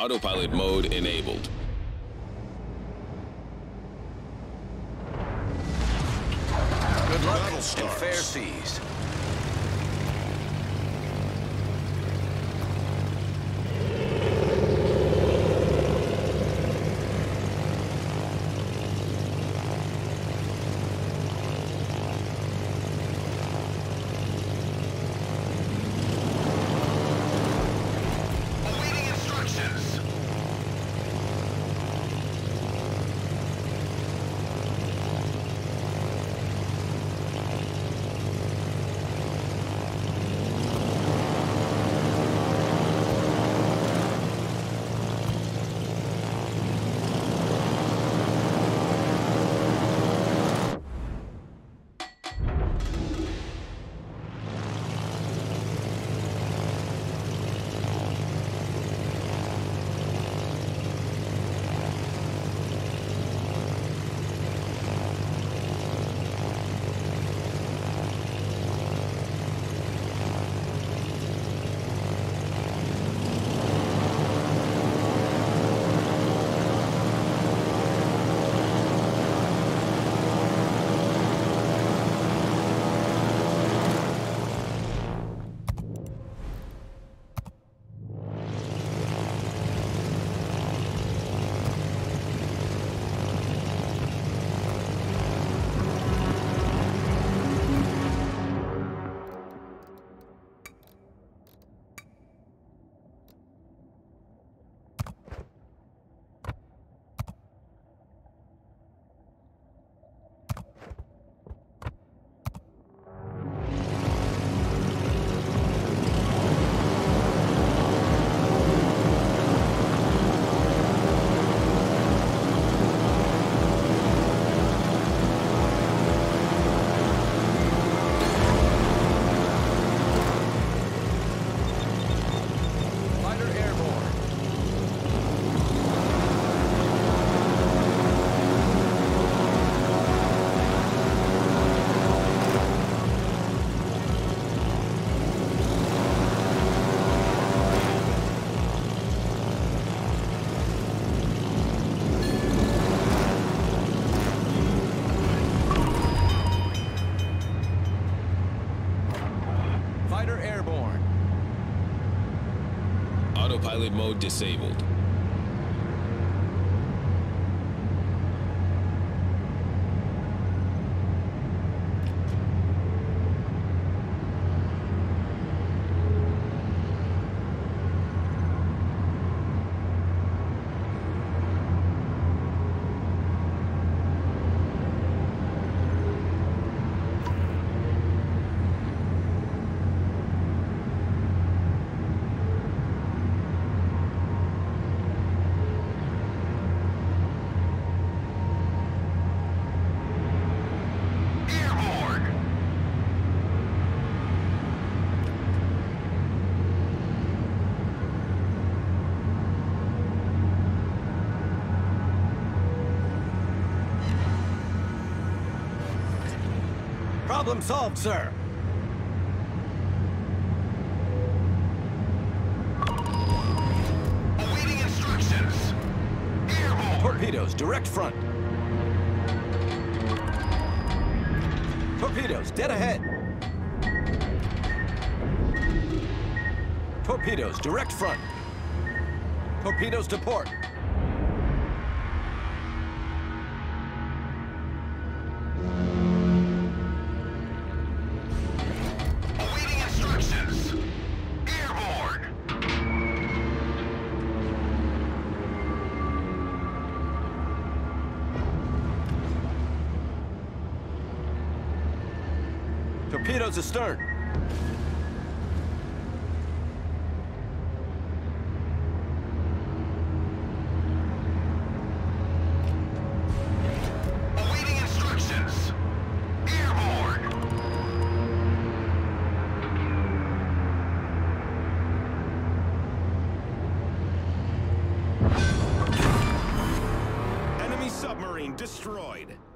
Autopilot mode enabled. Good luck and fair seas. Autopilot mode disabled. Problem solved, sir. Awaiting instructions. Airborne. Torpedoes, direct front. Torpedoes, dead ahead. Torpedoes, direct front. Torpedoes to port. Torpedoes astern. Awaiting instructions. Airborne. Enemy submarine destroyed.